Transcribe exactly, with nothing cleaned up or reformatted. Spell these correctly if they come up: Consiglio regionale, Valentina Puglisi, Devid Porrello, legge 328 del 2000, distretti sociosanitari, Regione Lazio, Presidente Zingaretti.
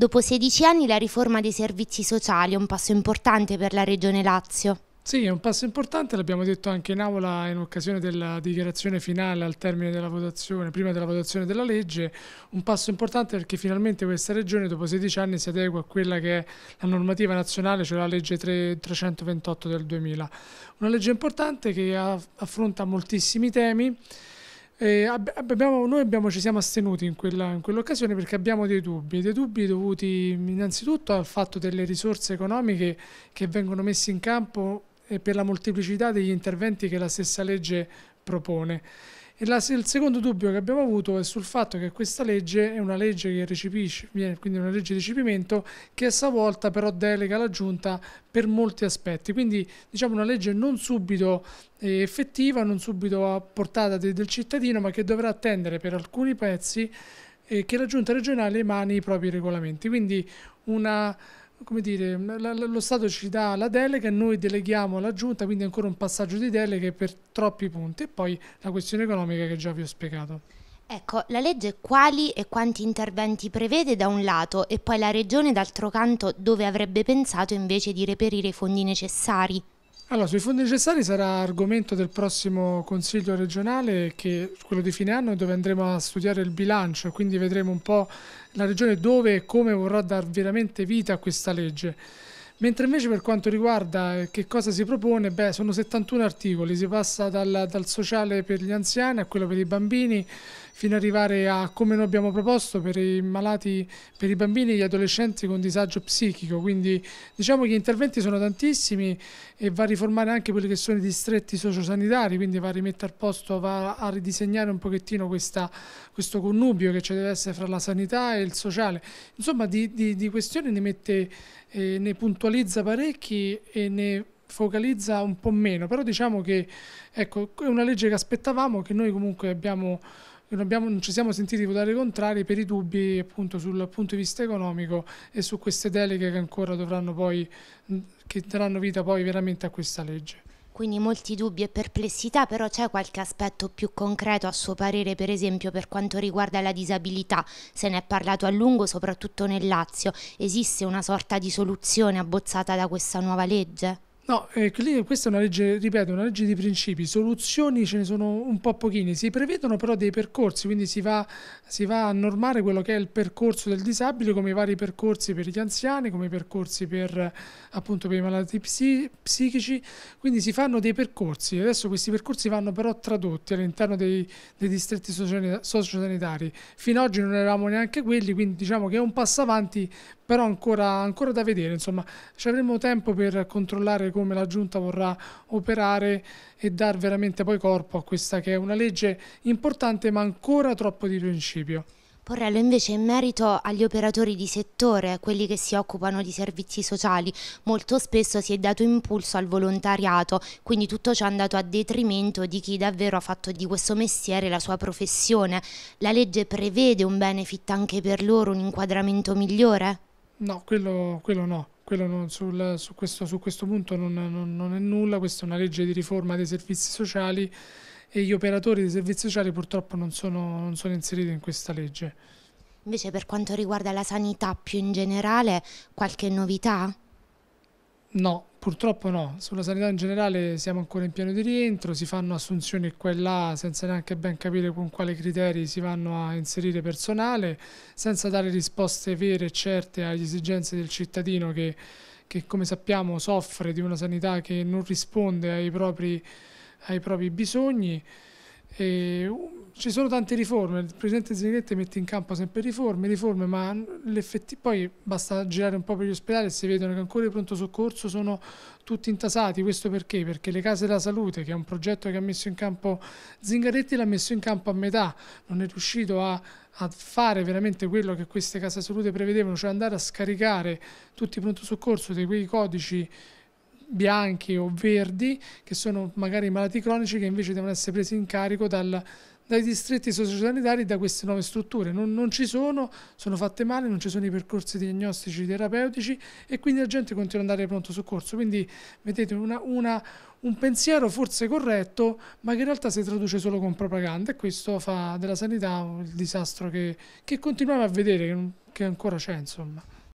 Dopo sedici anni la riforma dei servizi sociali è un passo importante per la Regione Lazio. Sì, è un passo importante, l'abbiamo detto anche in aula in occasione della dichiarazione finale al termine della votazione, prima della votazione della legge, un passo importante perché finalmente questa regione dopo sedici anni si adegua a quella che è la normativa nazionale, cioè la legge trecentoventotto del duemila. Una legge importante che affronta moltissimi temi. Eh, abbiamo, noi abbiamo, ci siamo astenuti in quell'occasione perché abbiamo dei dubbi, dei dubbi dovuti innanzitutto al fatto delle risorse economiche che vengono messe in campo e per la molteplicità degli interventi che la stessa legge propone. E la, il secondo dubbio che abbiamo avuto è sul fatto che questa legge è una legge che recepisce, quindi una legge di recepimento che a sua volta però delega la Giunta per molti aspetti, quindi diciamo una legge non subito effettiva, non subito a portata de, del cittadino, ma che dovrà attendere per alcuni pezzi eh, che la Giunta regionale emani i propri regolamenti. Quindi una, come dire, la, la, lo Stato ci dà la delega, noi deleghiamo la Giunta, quindi ancora un passaggio di deleghe per troppi punti. E poi la questione economica che già vi ho spiegato. Ecco, la legge quali e quanti interventi prevede da un lato e poi la Regione d'altro canto dove avrebbe pensato invece di reperire i fondi necessari? Allora, sui fondi necessari sarà argomento del prossimo Consiglio regionale, che quello di fine anno, dove andremo a studiare il bilancio, quindi vedremo un po' la Regione dove e come vorrà dar veramente vita a questa legge. Mentre invece per quanto riguarda che cosa si propone, beh, sono settantuno articoli, si passa dal, dal sociale per gli anziani a quello per i bambini, fino ad arrivare a come noi abbiamo proposto per i malati, per i bambini e gli adolescenti con disagio psichico. Quindi diciamo che gli interventi sono tantissimi e va a riformare anche quelli che sono i distretti sociosanitari, quindi va a rimettere a posto, va a ridisegnare un pochettino questa, questo connubio che ci deve essere fra la sanità e il sociale. Insomma, di, di, di questioni ne mette, eh, ne puntualizza parecchi e ne focalizza un po' meno, però diciamo che ecco, è una legge che aspettavamo, che noi comunque abbiamo, non, abbiamo, non ci siamo sentiti votare contrari per i dubbi appunto sul punto di vista economico e su queste deleghe che ancora dovranno poi, che daranno vita poi veramente a questa legge. Quindi molti dubbi e perplessità, però c'è qualche aspetto più concreto a suo parere, per esempio per quanto riguarda la disabilità? Se ne è parlato a lungo, soprattutto nel Lazio. Esiste una sorta di soluzione abbozzata da questa nuova legge? No, eh, questa è una legge, ripeto, una legge di principi, soluzioni ce ne sono un po' pochini, si prevedono però dei percorsi, quindi si va, si va a normare quello che è il percorso del disabile come i vari percorsi per gli anziani, come i percorsi per, appunto, per i malati psi, psichici, quindi si fanno dei percorsi, adesso questi percorsi vanno però tradotti all'interno dei, dei distretti sociosanitari, fino ad oggi non eravamo neanche quelli, quindi diciamo che è un passo avanti, però ancora, ancora da vedere, insomma, ci avremo tempo per controllare come la Giunta vorrà operare e dar veramente poi corpo a questa che è una legge importante ma ancora troppo di principio. Porrello, invece in merito agli operatori di settore, quelli che si occupano di servizi sociali, molto spesso si è dato impulso al volontariato, quindi tutto ciò è andato a detrimento di chi davvero ha fatto di questo mestiere la sua professione. La legge prevede un benefit anche per loro, un inquadramento migliore? No, quello, quello no. Quello non, sul, su, questo, su questo punto non, non, non è nulla, questa è una legge di riforma dei servizi sociali e gli operatori dei servizi sociali purtroppo non sono, non sono inseriti in questa legge. Invece per quanto riguarda la sanità più in generale, qualche novità? No, purtroppo no. Sulla sanità in generale siamo ancora in piano di rientro, si fanno assunzioni qua e là senza neanche ben capire con quali criteri si vanno a inserire personale, senza dare risposte vere e certe alle esigenze del cittadino che, che come sappiamo soffre di una sanità che non risponde ai propri, ai propri bisogni. E ci sono tante riforme, il Presidente Zingaretti mette in campo sempre riforme, riforme, ma poi basta girare un po' per gli ospedali e si vedono che ancora i pronto soccorso sono tutti intasati. Questo perché? Perché le case della salute, che è un progetto che ha messo in campo Zingaretti, l'ha messo in campo a metà, non è riuscito a, a fare veramente quello che queste case della salute prevedevano, cioè andare a scaricare tutti i pronto soccorso di quei codici bianchi o verdi che sono magari i malati cronici, che invece devono essere presi in carico dal, dai distretti sociosanitari, da queste nuove strutture. Non, non ci sono, sono fatte male, non ci sono i percorsi diagnostici terapeutici e quindi la gente continua ad andare al pronto soccorso. Quindi vedete una, una, un pensiero forse corretto, ma che in realtà si traduce solo con propaganda, e questo fa della sanità il disastro che, che continuiamo a vedere, che, che ancora c'è, insomma.